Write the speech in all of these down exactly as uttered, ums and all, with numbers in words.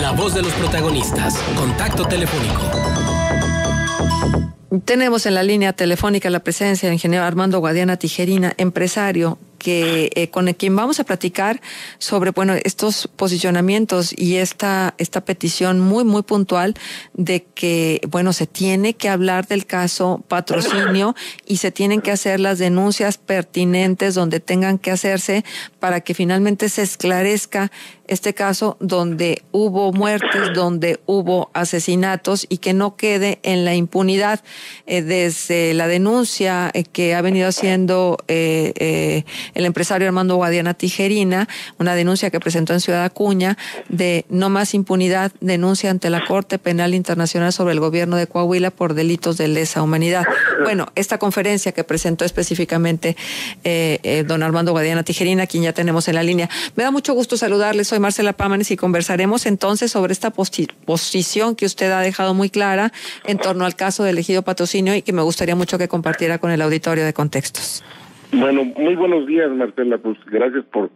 La voz de los protagonistas. Contacto telefónico. Tenemos en la línea telefónica la presencia del ingeniero Armando Guadiana Tijerina, empresario, que eh, con el, quien vamos a platicar sobre bueno estos posicionamientos y esta esta petición muy muy puntual de que bueno se tiene que hablar del caso patrocinio y se tienen que hacer las denuncias pertinentes donde tengan que hacerse para que finalmente se esclarezca este caso donde hubo muertes, donde hubo asesinatos y que no quede en la impunidad. Eh, desde la denuncia eh, que ha venido haciendo eh, eh, el empresario Armando Guadiana Tijerina, una denuncia que presentó en Ciudad Acuña de no más impunidad, denuncia ante la Corte Penal Internacional sobre el gobierno de Coahuila por delitos de lesa humanidad. Bueno, esta conferencia que presentó específicamente eh, eh, don Armando Guadiana Tijerina, quien ya tenemos en la línea. Me da mucho gusto saludarles. Soy Marcela Pámanes y conversaremos entonces sobre esta posición que usted ha dejado muy clara en torno al caso del ejido Patrocinio y que me gustaría mucho que compartiera con el auditorio de Contextos. Bueno, muy buenos días, Marcela, pues gracias por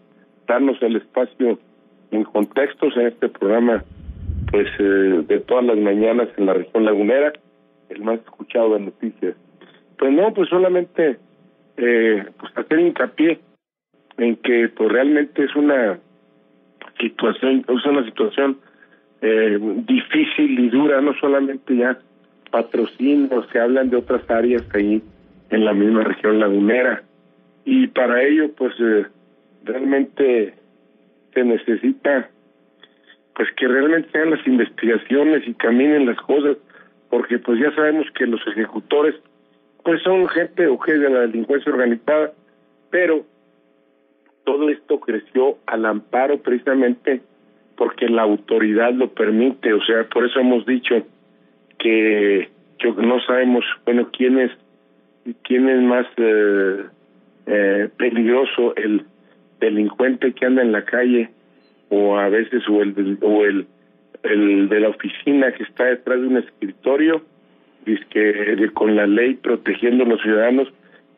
darnos el espacio en Contextos, en este programa pues eh, de todas las mañanas en la región lagunera, el más escuchado de noticias. Pues no, pues solamente eh, pues hacer hincapié en que pues realmente es una situación, es una situación eh, difícil y dura, no solamente ya patrocinios, se hablan de otras áreas ahí en la misma región lagunera. Y para ello, pues, eh, realmente se necesita, pues, que realmente sean las investigaciones y caminen las cosas, porque, pues, ya sabemos que los ejecutores, pues, son gente o gente de la delincuencia organizada, pero todo esto creció al amparo precisamente porque la autoridad lo permite. O sea, por eso hemos dicho que, que no sabemos, bueno, quién es, quién es más... Eh, Eh, peligroso, el delincuente que anda en la calle o a veces o el o el, el de la oficina que está detrás de un escritorio dice que con la ley protegiendo a los ciudadanos,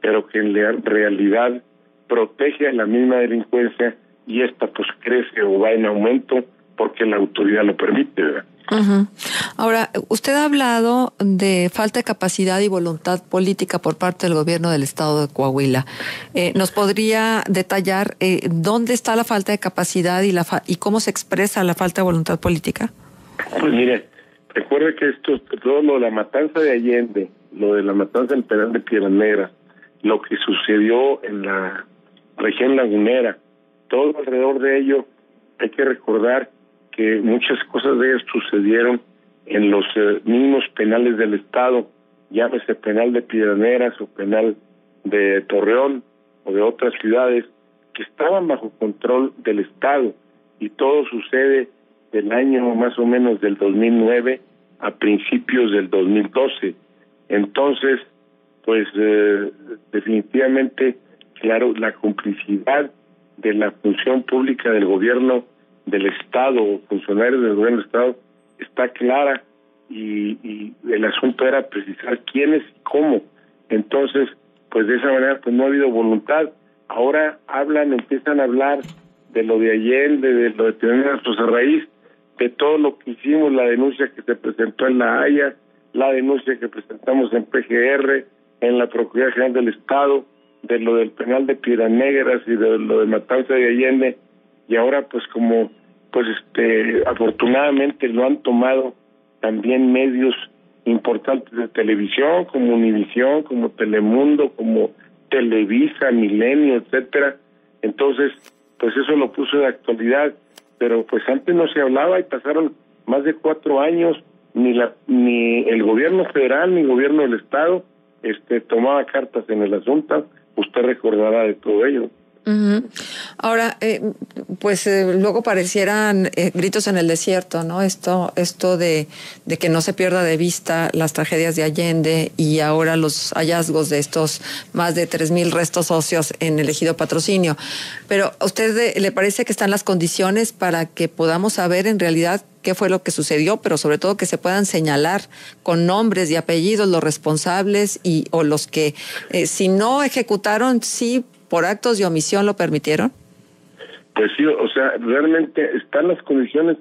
pero que en realidad protege a la misma delincuencia y esta pues crece o va en aumento porque la autoridad lo permite, ¿verdad? Uh-huh. Ahora, usted ha hablado de falta de capacidad y voluntad política por parte del gobierno del estado de Coahuila. Eh, ¿Nos podría detallar eh, dónde está la falta de capacidad y la fa y cómo se expresa la falta de voluntad política? Pues mire, recuerde que esto, todo lo de la matanza de Allende, lo de la matanza del penal de Piedras Negras, lo que sucedió en la región lagunera, todo alrededor de ello, hay que recordar que muchas cosas de ellas sucedieron en los eh, mismos penales del estado, llámese penal de Piedras Negras o penal de Torreón o de otras ciudades que estaban bajo control del estado, y todo sucede del año más o menos del dos mil nueve a principios del dos mil doce. Entonces, pues eh, definitivamente, claro, la complicidad de la función pública del gobierno del estado o funcionarios del gobierno del estado está clara, y, y el asunto era precisar quiénes y cómo. Entonces, pues de esa manera pues no ha habido voluntad. Ahora hablan, empiezan a hablar de lo de Allende, de lo de Tener a Raíz, de todo lo que hicimos, la denuncia que se presentó en la Haya, la denuncia que presentamos en P G R, en la Procuraduría General del Estado, de lo del penal de Piedras Negras y de lo de matanza de Allende, y ahora pues como pues este afortunadamente lo han tomado también medios importantes de televisión como Univisión, como Telemundo, como Televisa, Milenio, etcétera. Entonces, pues eso lo puso de actualidad, pero pues antes no se hablaba y pasaron más de cuatro años, ni la ni el gobierno federal ni el gobierno del estado este tomaba cartas en el asunto. Usted recordará de todo ello. Uh-huh. Ahora, eh, pues eh, luego parecieran eh, gritos en el desierto, ¿no? Esto, esto de, de que no se pierda de vista las tragedias de Allende y ahora los hallazgos de estos más de tres mil restos óseos en el ejido Patrocinio. Pero ¿a usted le parece que están las condiciones para que podamos saber en realidad qué fue lo que sucedió, pero sobre todo que se puedan señalar con nombres y apellidos los responsables y o los que eh, si no ejecutaron, sí por actos de omisión lo permitieron? Pues sí, o sea, realmente están las condiciones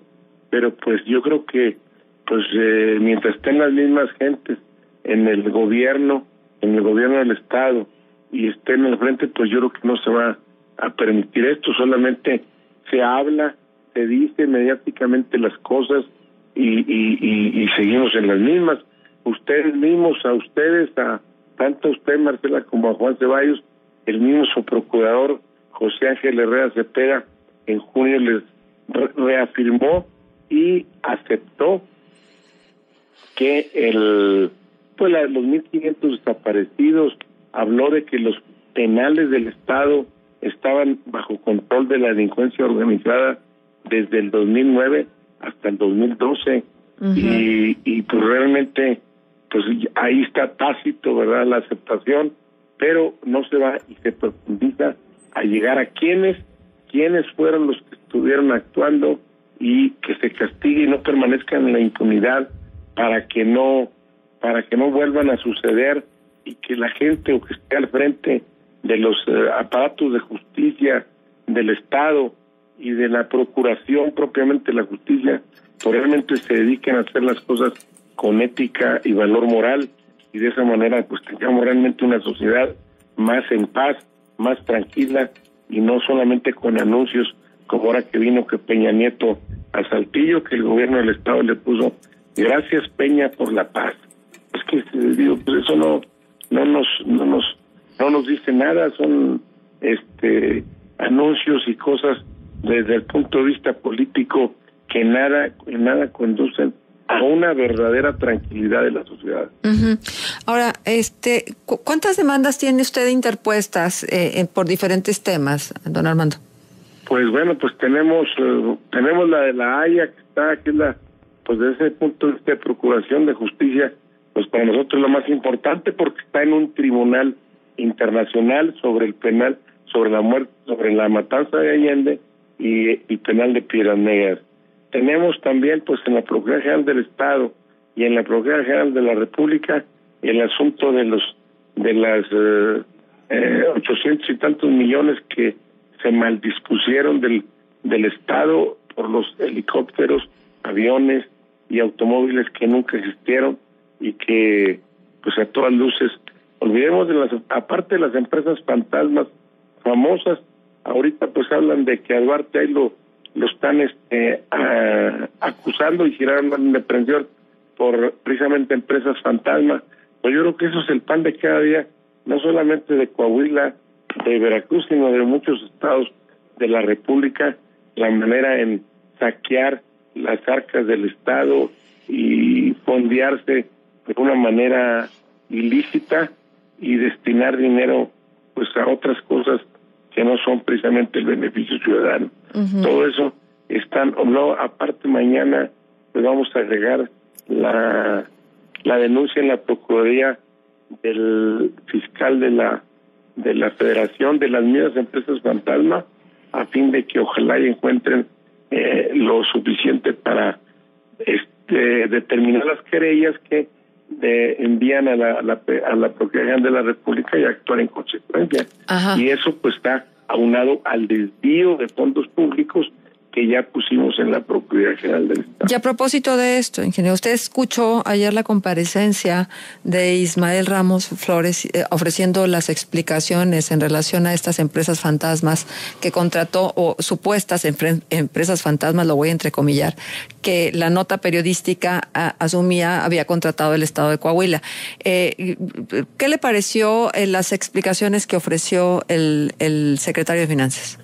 pero pues yo creo que pues eh, mientras estén las mismas gentes en el gobierno, en el gobierno del Estado, y estén al frente, pues yo creo que no se va a permitir esto. Solamente se habla, se dice mediáticamente las cosas y, y, y, y seguimos en las mismas. Ustedes mismos, a ustedes, a tanto a usted, Marcela, como a Juan Ceballos, el mismo su procurador José Ángel Herrera Cepeda en junio les reafirmó y aceptó que el pues los mil quinientos desaparecidos, habló de que los penales del Estado estaban bajo control de la delincuencia organizada desde el dos mil nueve hasta el dos mil doce. Uh-huh. y, y pues realmente pues ahí está tácito, ¿verdad?, la aceptación, pero no se va y se profundiza a llegar a quienes quienes fueron los que estuvieron actuando y que se castigue y no permanezcan en la impunidad para que no para que no vuelvan a suceder, y que la gente o que esté al frente de los eh, aparatos de justicia del Estado y de la procuración propiamente de la justicia, realmente se dediquen a hacer las cosas con ética y valor moral, y de esa manera pues tengamos realmente una sociedad más en paz, más tranquila, y no solamente con anuncios como ahora que vino que Peña Nieto a Saltillo, que el gobierno del Estado le puso gracias Peña por la paz. Es que digo, pues eso no no nos no nos no nos dice nada, son este anuncios y cosas desde el punto de vista político que nada nada conducen a una verdadera tranquilidad de la sociedad. Uh-huh. Ahora, este, ¿cu ¿cuántas demandas tiene usted interpuestas eh, eh, por diferentes temas, don Armando? Pues bueno, pues tenemos eh, tenemos la de la Haya, que está, que es la, pues desde ese punto de vista de procuración de justicia, pues para nosotros lo más importante, porque está en un tribunal internacional sobre el penal, sobre la muerte, sobre la matanza de Allende y el penal de Piedras Negras. Tenemos también, pues, en la Procuraduría General del Estado y en la Procuraduría General de la República el asunto de los de las eh, ochocientos y tantos millones que se maldispusieron del del Estado por los helicópteros, aviones y automóviles que nunca existieron y que, pues, a todas luces, olvidemos de las, aparte de las empresas fantasmas famosas, ahorita, pues, hablan de que Álvaro Tello lo están este, a, acusando y giraron en depresión por precisamente empresas fantasma. Pues yo creo que eso es el pan de cada día, no solamente de Coahuila, de Veracruz, sino de muchos estados de la República, la manera en saquear las arcas del Estado y fondearse de una manera ilícita y destinar dinero pues a otras cosas que no son precisamente el beneficio ciudadano. Uh-huh. Todo eso están, o no, aparte mañana pues vamos a agregar la, la denuncia en la Procuraduría del fiscal de la de la Federación de las mismas empresas fantasma, a fin de que ojalá y encuentren eh, lo suficiente para este determinar las querellas que de, envían a la, a la, a la Procuraduría de la República y actuar en consecuencia. Ajá. Y eso pues está aunado al desvío de fondos públicos que ya pusimos en la Procuraduría General del Estado. Y a propósito de esto, ingeniero, usted escuchó ayer la comparecencia de Ismael Ramos Flores eh, ofreciendo las explicaciones en relación a estas empresas fantasmas que contrató, o supuestas empresas fantasmas, lo voy a entrecomillar, que la nota periodística a, asumía había contratado el Estado de Coahuila. Eh, ¿Qué le pareció eh, las explicaciones que ofreció el, el secretario de Finanzas?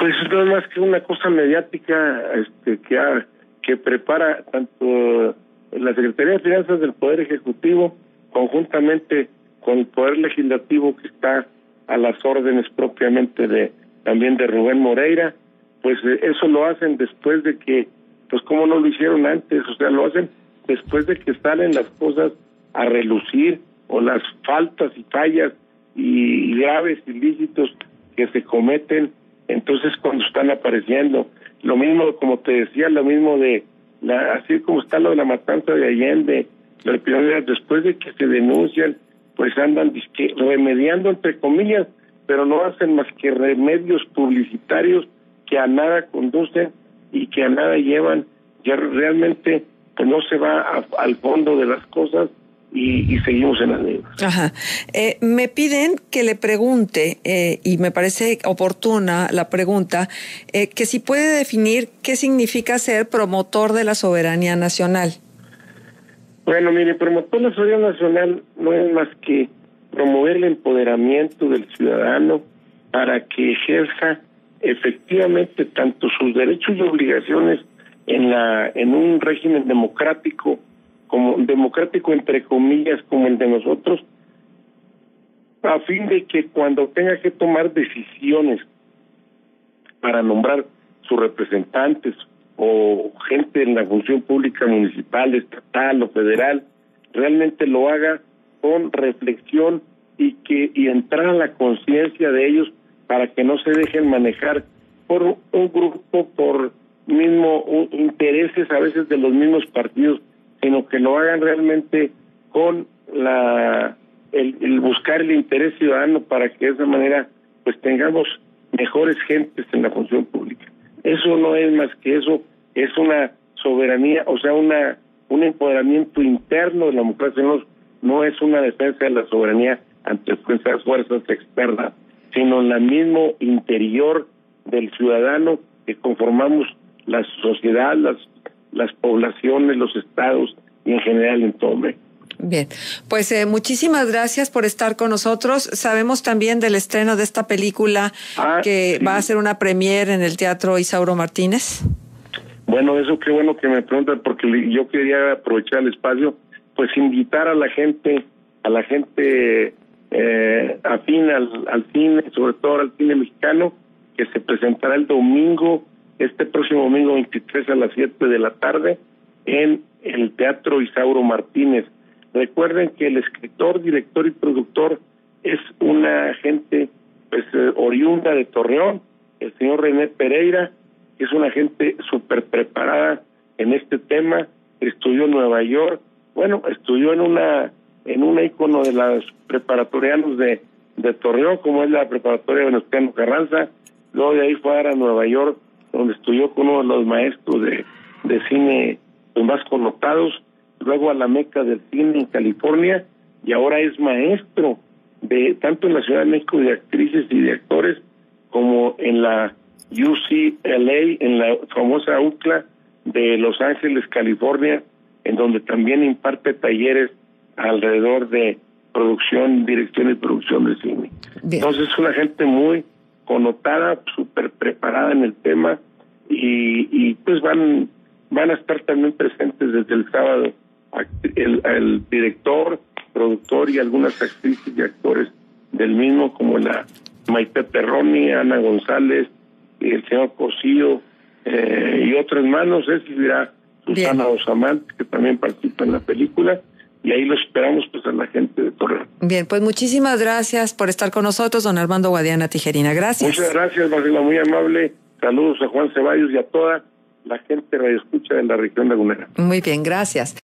Pues no es más que una cosa mediática este, que, ha, que prepara tanto la Secretaría de Finanzas del Poder Ejecutivo conjuntamente con el Poder Legislativo, que está a las órdenes propiamente de también de Rubén Moreira. Pues eso lo hacen después de que, pues como no lo hicieron antes, o sea, lo hacen después de que salen las cosas a relucir, o las faltas y fallas y graves ilícitos que se cometen. Entonces, cuando están apareciendo, lo mismo, como te decía, lo mismo de, la, así como está lo de la matanza de Allende, las pioneras, después de que se denuncian, pues andan disque, remediando, entre comillas, pero no hacen más que remedios publicitarios que a nada conducen y que a nada llevan, ya realmente pues no se va a, al fondo de las cosas y, y seguimos en las mismas. Ajá. Eh, me piden que le pregunte, eh, y me parece oportuna la pregunta, eh, que si puede definir qué significa ser promotor de la soberanía nacional. Bueno, mire, promotor de la soberanía nacional no es más que promover el empoderamiento del ciudadano para que ejerza efectivamente tanto sus derechos y obligaciones en la en un régimen democrático, como democrático entre comillas, como el de nosotros, a fin de que cuando tenga que tomar decisiones para nombrar sus representantes o gente en la función pública municipal, estatal o federal, realmente lo haga con reflexión y que y entrar a la conciencia de ellos para que no se dejen manejar por un grupo, por mismo un, intereses a veces de los mismos partidos, sino que lo hagan realmente con la el, el buscar el interés ciudadano para que de esa manera pues tengamos mejores gentes en la función pública. Eso no es más que eso, es una soberanía, o sea, una un empoderamiento interno de la democracia, no, no es una defensa de la soberanía ante fuerzas, fuerzas externas, sino en el mismo interior del ciudadano que conformamos la sociedad, las, las poblaciones, los estados y en general en todo México. Bien, pues eh, muchísimas gracias por estar con nosotros. Sabemos también del estreno de esta película ah, que sí. va a ser una premier en el Teatro Isauro Martínez. Bueno, eso qué bueno que me preguntan, porque yo quería aprovechar el espacio, pues invitar a la gente, a la gente eh, afín al, al cine, sobre todo al cine mexicano, que se presentará el domingo, este próximo domingo veintitrés a las siete de la tarde en el Teatro Isauro Martínez. Recuerden que el escritor, director y productor es una gente pues, oriunda de Torreón, el señor René Pereira, que es una gente súper preparada en este tema, estudió en Nueva York, bueno, estudió en una en un ícono de los preparatorianos de, de Torreón, como es la preparatoria Venustiano Carranza, luego de ahí fue a Nueva York, donde estudió con uno de los maestros de, de cine los más connotados, luego a la Meca del cine en California, y ahora es maestro de tanto en la Ciudad de México de actrices y de actores como en la U C L A, en la famosa U C L A de Los Ángeles, California, en donde también imparte talleres alrededor de producción, dirección y producción de cine. Bien. Entonces es una gente muy connotada, súper preparada en el tema, y, y pues van van a estar también presentes desde el sábado el, el director, productor y algunas actrices y actores del mismo, como la Maite Perroni, Ana González, el señor Cosío eh, y otros más, no sé si dirá Susana Osamante, que también participa en la película, y ahí lo esperamos pues a la gente de Torreón. Bien, pues muchísimas gracias por estar con nosotros, don Armando Guadiana Tijerina. Gracias. Muchas gracias, Marcela, muy amable. Saludos a Juan Ceballos y a toda la gente radioescucha de la región lagunera. Muy bien, gracias.